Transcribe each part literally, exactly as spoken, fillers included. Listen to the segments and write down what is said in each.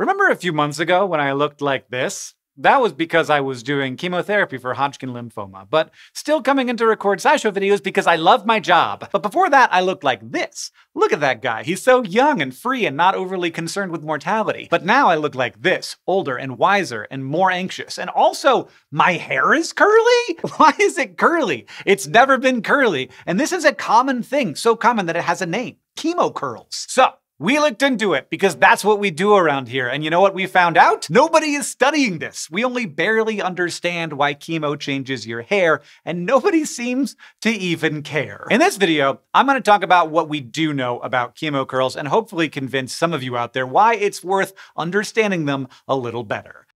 Remember a few months ago when I looked like this? That was because I was doing chemotherapy for Hodgkin lymphoma, but still coming in to record SciShow videos because I love my job. But before that, I looked like this. Look at that guy. He's so young and free and not overly concerned with mortality. But now I look like this, older and wiser and more anxious. And also, my hair is curly? Why is it curly? It's never been curly. And this is a common thing, so common that it has a name, chemo curls. So, we looked into it because that's what we do around here. And you know what we found out? Nobody is studying this. We only barely understand why chemo changes your hair, and nobody seems to even care. In this video, I'm gonna talk about what we do know about chemo curls and hopefully convince some of you out there why it's worth understanding them a little better.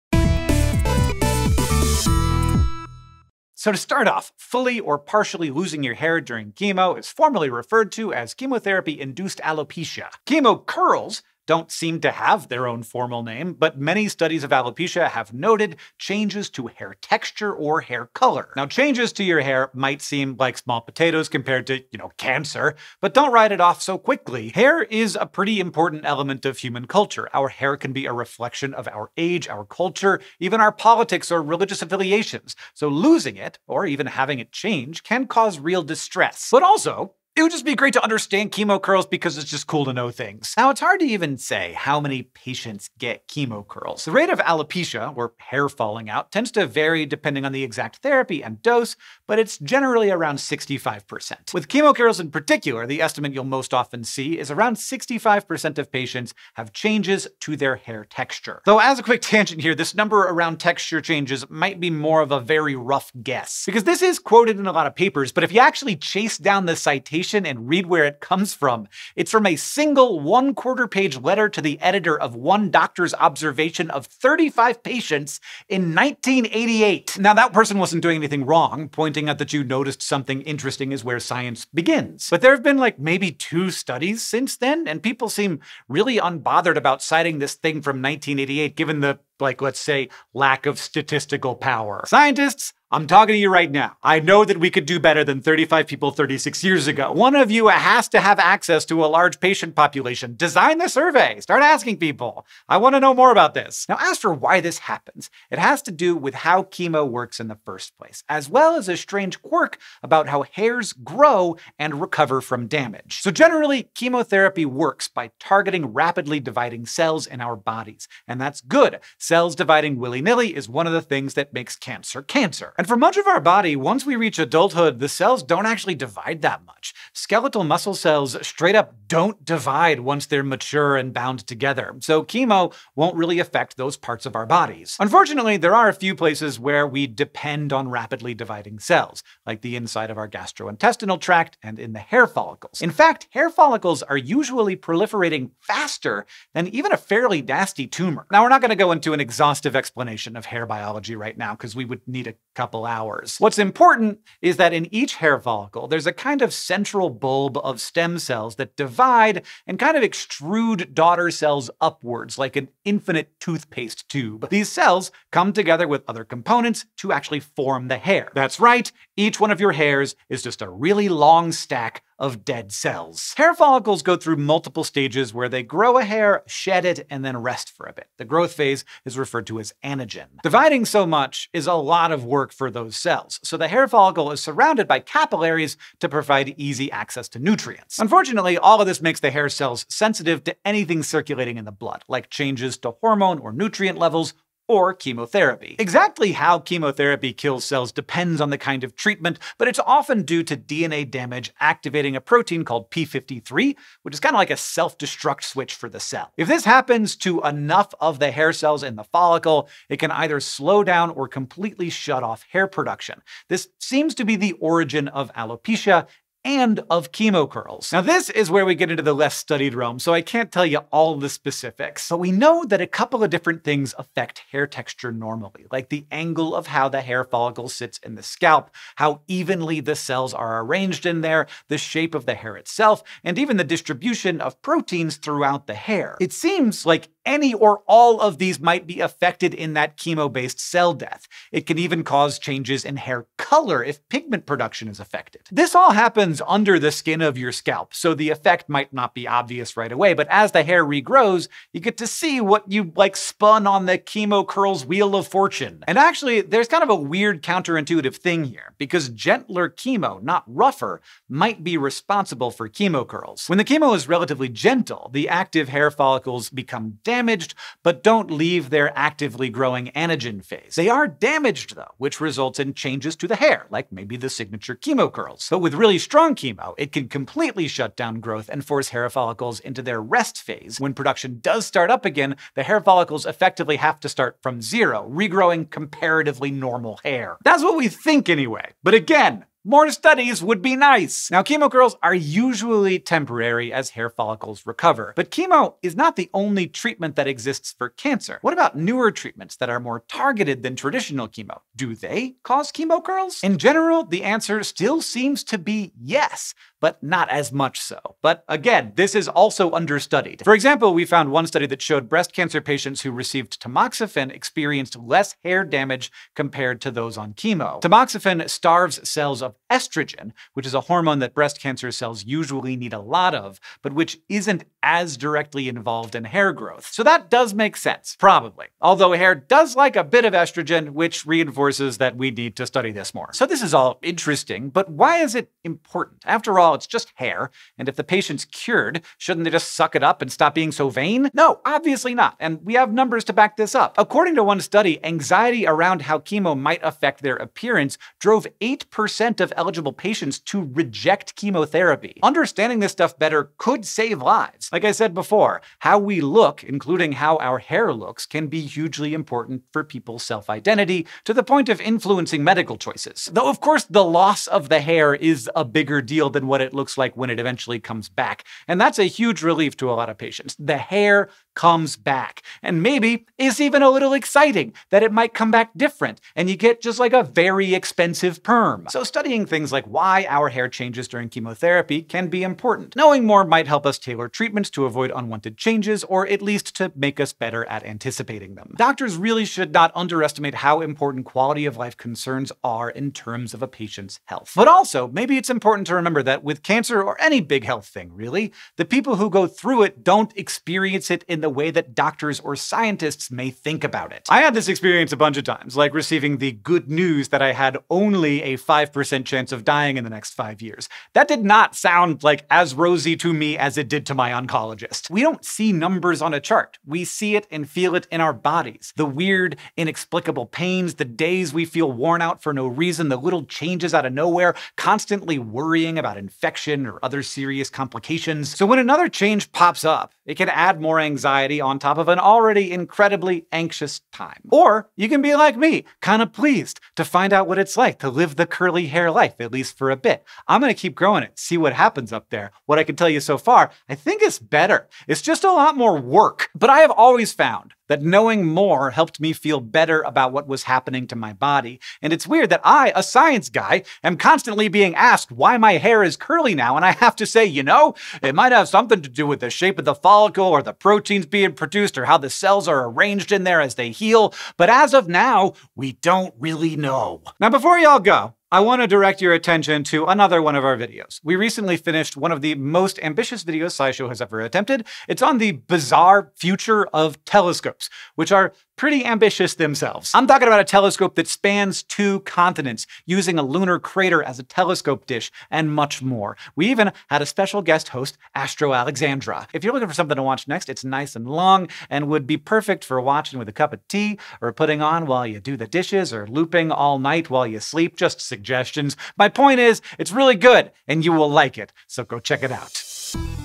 So to start off, fully or partially losing your hair during chemo is formally referred to as chemotherapy-induced alopecia. Chemo curls don't seem to have their own formal name, but many studies of alopecia have noted changes to hair texture or hair color. Now, changes to your hair might seem like small potatoes compared to, you know, cancer, but don't write it off so quickly. Hair is a pretty important element of human culture. Our hair can be a reflection of our age, our culture, even our politics or religious affiliations. So losing it, or even having it change, can cause real distress. But also, it would just be great to understand chemo curls because it's just cool to know things. Now, it's hard to even say how many patients get chemo curls. The rate of alopecia, or hair falling out, tends to vary depending on the exact therapy and dose, but it's generally around sixty-five percent. With chemo curls in particular, the estimate you'll most often see is around sixty-five percent of patients have changes to their hair texture. Though, as a quick tangent here, this number around texture changes might be more of a very rough guess, because this is quoted in a lot of papers, but if you actually chase down the citation and read where it comes from. It's from a single one-quarter page letter to the editor of one doctor's observation of thirty-five patients in nineteen eighty-eight. Now, that person wasn't doing anything wrong. Pointing out that you noticed something interesting is where science begins. But there have been like maybe two studies since then, and people seem really unbothered about citing this thing from nineteen eighty-eight, given the, like, let's say, lack of statistical power. Scientists, I'm talking to you right now. I know that we could do better than thirty-five people thirty-six years ago. One of you has to have access to a large patient population. Design the survey. Start asking people. I want to know more about this. Now, as for why this happens, it has to do with how chemo works in the first place, as well as a strange quirk about how hairs grow and recover from damage. So generally, chemotherapy works by targeting rapidly dividing cells in our bodies, and that's good. Cells dividing willy-nilly is one of the things that makes cancer cancer. And for much of our body, once we reach adulthood, the cells don't actually divide that much. Skeletal muscle cells straight up don't divide once they're mature and bound together, so chemo won't really affect those parts of our bodies. Unfortunately, there are a few places where we depend on rapidly dividing cells, like the inside of our gastrointestinal tract and in the hair follicles. In fact, hair follicles are usually proliferating faster than even a fairly nasty tumor. Now, we're not going to go into an exhaustive explanation of hair biology right now, because we would need a couple hours. What's important is that in each hair follicle, there's a kind of central bulb of stem cells that divide and kind of extrude daughter cells upwards, like an infinite toothpaste tube. These cells come together with other components to actually form the hair. That's right, each one of your hairs is just a really long stack of dead cells. Hair follicles go through multiple stages where they grow a hair, shed it, and then rest for a bit. The growth phase is referred to as anagen. Dividing so much is a lot of work for those cells, so the hair follicle is surrounded by capillaries to provide easy access to nutrients. Unfortunately, all of this makes the hair cells sensitive to anything circulating in the blood, like changes to hormone or nutrient levels, or chemotherapy. Exactly how chemotherapy kills cells depends on the kind of treatment, but it's often due to D N A damage activating a protein called p fifty-three, which is kind of like a self-destruct switch for the cell. If this happens to enough of the hair cells in the follicle, it can either slow down or completely shut off hair production. This seems to be the origin of alopecia and of chemo curls. Now, this is where we get into the less studied realm, so I can't tell you all the specifics, but we know that a couple of different things affect hair texture normally, like the angle of how the hair follicle sits in the scalp, how evenly the cells are arranged in there, the shape of the hair itself, and even the distribution of proteins throughout the hair. It seems like any or all of these might be affected in that chemo-based cell death. It can even cause changes in hair color if pigment production is affected. This all happens under the skin of your scalp, so the effect might not be obvious right away, but as the hair regrows, you get to see what you, like, spun on the chemo curls wheel of fortune. And actually, there's kind of a weird counterintuitive thing here, because gentler chemo, not rougher, might be responsible for chemo curls. When the chemo is relatively gentle, the active hair follicles become dense, damaged, but don't leave their actively growing anagen phase. They are damaged, though, which results in changes to the hair, like maybe the signature chemo curls. But with really strong chemo, it can completely shut down growth and force hair follicles into their rest phase. When production does start up again, the hair follicles effectively have to start from zero, regrowing comparatively normal hair. That's what we think anyway. But again, more studies would be nice! Now, chemo curls are usually temporary as hair follicles recover, but chemo is not the only treatment that exists for cancer. What about newer treatments that are more targeted than traditional chemo? Do they cause chemo curls? In general, the answer still seems to be yes, but not as much so. But again, this is also understudied. For example, we found one study that showed breast cancer patients who received tamoxifen experienced less hair damage compared to those on chemo. Tamoxifen starves cells of estrogen, which is a hormone that breast cancer cells usually need a lot of, but which isn't as directly involved in hair growth. So that does make sense, probably. Although hair does like a bit of estrogen, which reinforces that we need to study this more. So this is all interesting, but why is it important? After all, it's just hair, and if the patient's cured, shouldn't they just suck it up and stop being so vain? No, obviously not, and we have numbers to back this up. According to one study, anxiety around how chemo might affect their appearance drove eight percent of eligible patients to reject chemotherapy. Understanding this stuff better could save lives. Like I said before, how we look, including how our hair looks, can be hugely important for people's self-identity, to the point of influencing medical choices. Though, of course, the loss of the hair is a bigger deal than what it looks like when it eventually comes back, and that's a huge relief to a lot of patients. The hair comes back, and maybe it's even a little exciting that it might come back different, and you get just like a very expensive perm. So studying things like why our hair changes during chemotherapy can be important. Knowing more might help us tailor treatments to avoid unwanted changes, or at least to make us better at anticipating them. Doctors really should not underestimate how important quality of life concerns are in terms of a patient's health. But also, maybe it's important to remember that with cancer, or any big health thing really, the people who go through it don't experience it in the way that doctors or scientists may think about it. I had this experience a bunch of times, like receiving the good news that I had only a five percent chance of dying in the next five years. That did not sound like as rosy to me as it did to my oncologist. We don't see numbers on a chart. We see it and feel it in our bodies. The weird, inexplicable pains, the days we feel worn out for no reason, the little changes out of nowhere, constantly worrying about infection or other serious complications. So when another change pops up, it can add more anxiety on top of an already incredibly anxious time. Or you can be like me, kind of pleased to find out what it's like to live the curly hair life, at least for a bit. I'm gonna keep growing it, see what happens up there. What I can tell you so far, I think it's better. It's just a lot more work. But I have always found that knowing more helped me feel better about what was happening to my body. And it's weird that I, a science guy, am constantly being asked why my hair is curly now, and I have to say, you know, it might have something to do with the shape of the follicle, or the proteins being produced, or how the cells are arranged in there as they heal, but as of now, we don't really know. Now, before y'all go, I want to direct your attention to another one of our videos. We recently finished one of the most ambitious videos SciShow has ever attempted. It's on the bizarre future of telescopes, which are pretty ambitious themselves. I'm talking about a telescope that spans two continents, using a lunar crater as a telescope dish, and much more. We even had a special guest host, Astro Alexandra. If you're looking for something to watch next, it's nice and long, and would be perfect for watching with a cup of tea, or putting on while you do the dishes, or looping all night while you sleep. Just suggestions. My point is, it's really good, and you will like it, so go check it out.